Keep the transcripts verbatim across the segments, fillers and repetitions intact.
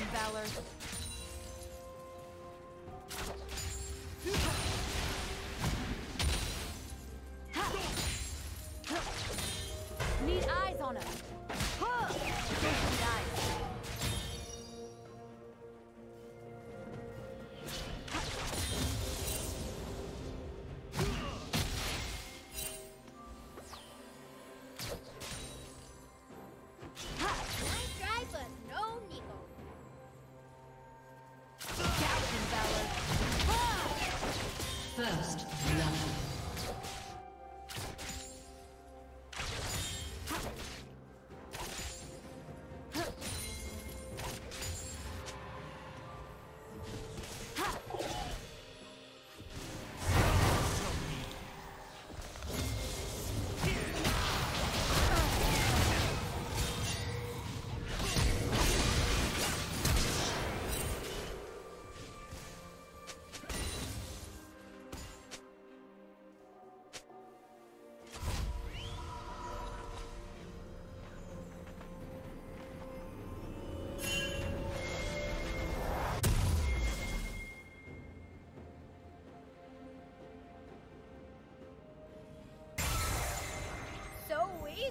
and valor. Need eyes on us. First, love.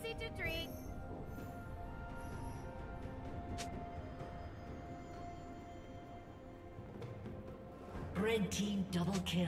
Easy to drink. Red team double kill.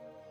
Red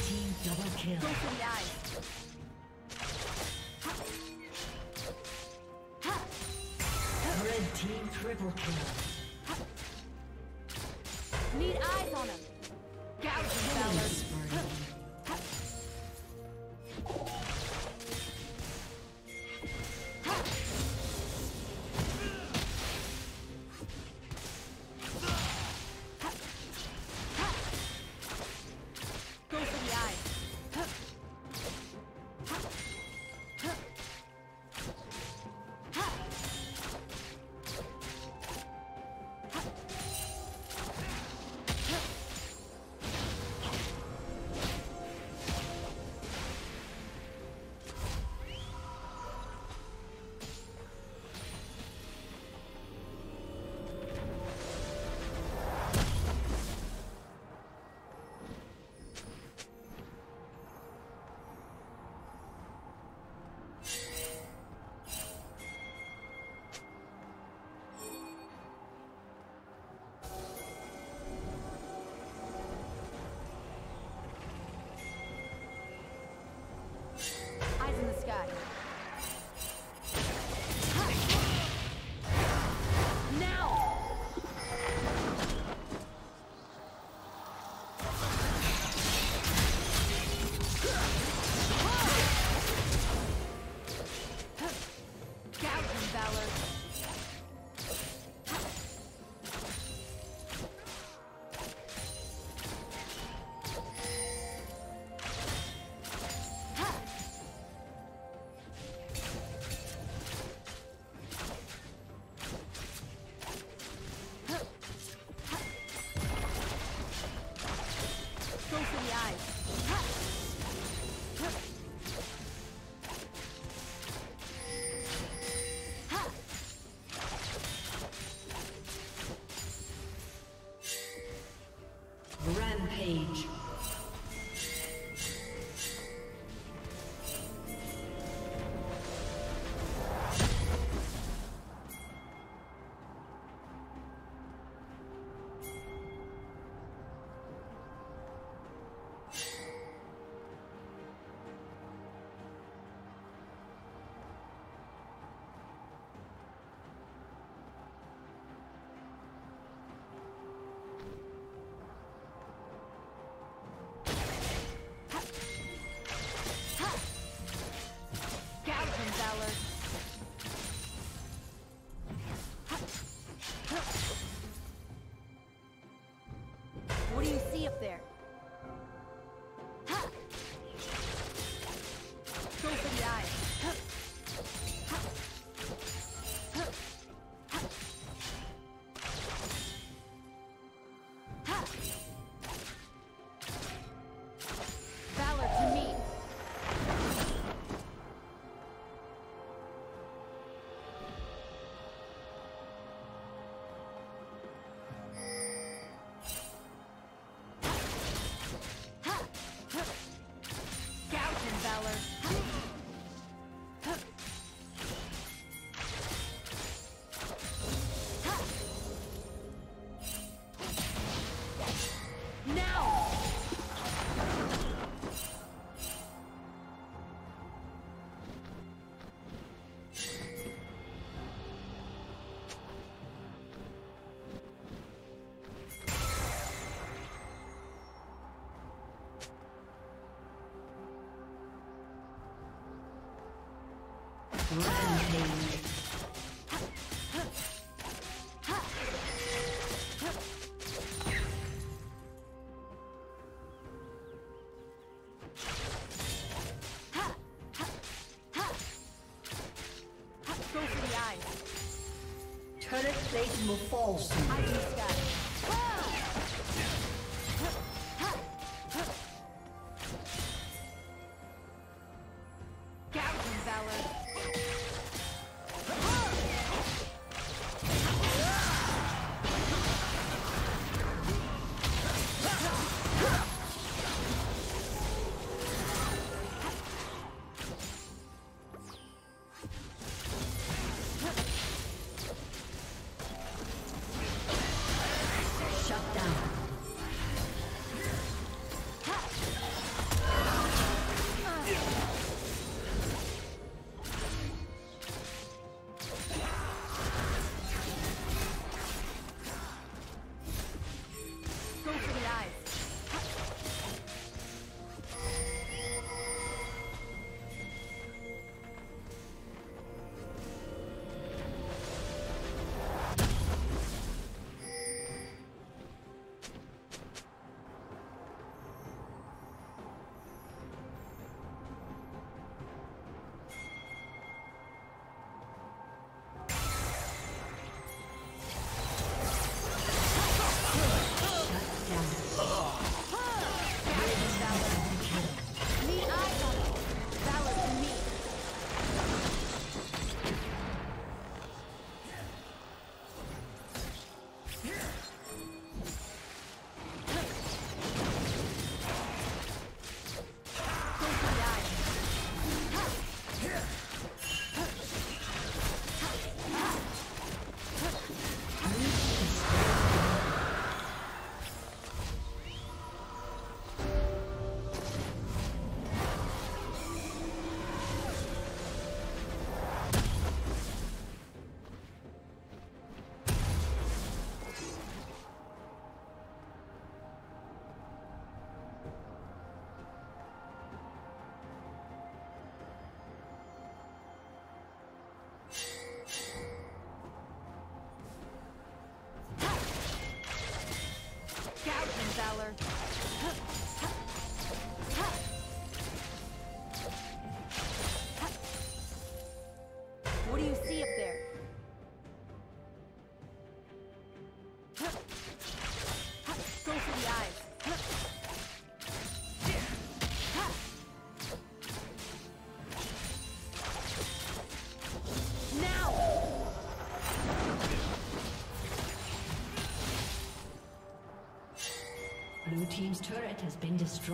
team double kill. Go for the eyes. Team triple kill. Need eyes on him. Gouge fellas. Rampage. There. Rampage. Go for the eyes. Turret plate will fall soon. I just got it. team's turret has been destroyed.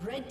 Red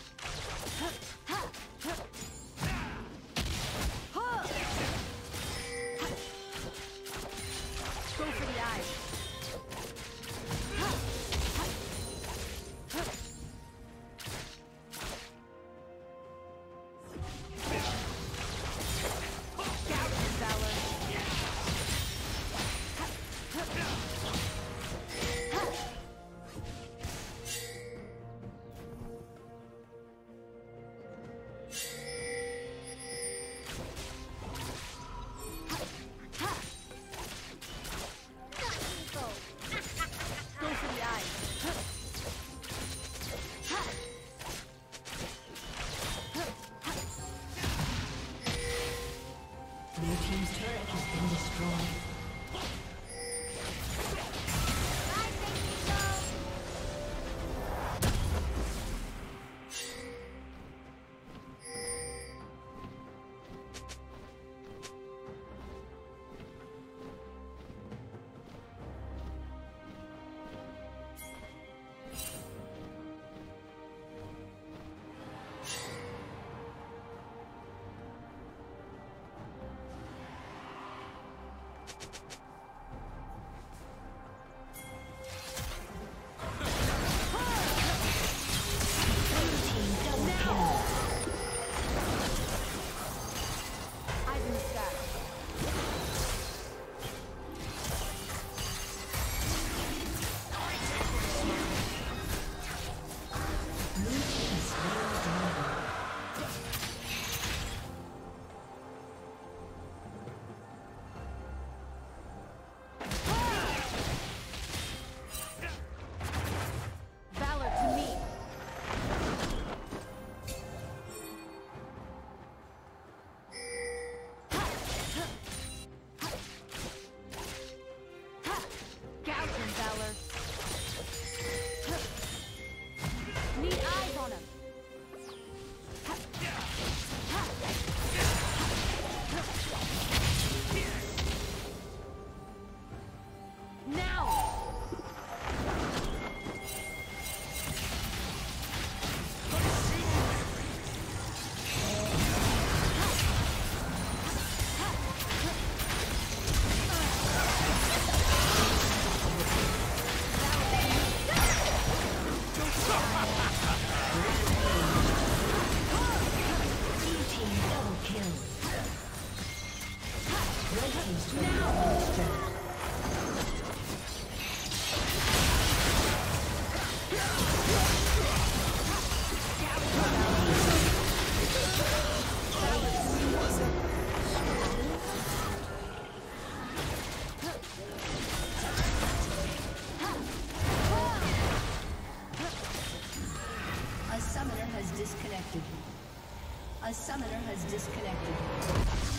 A summoner has disconnected.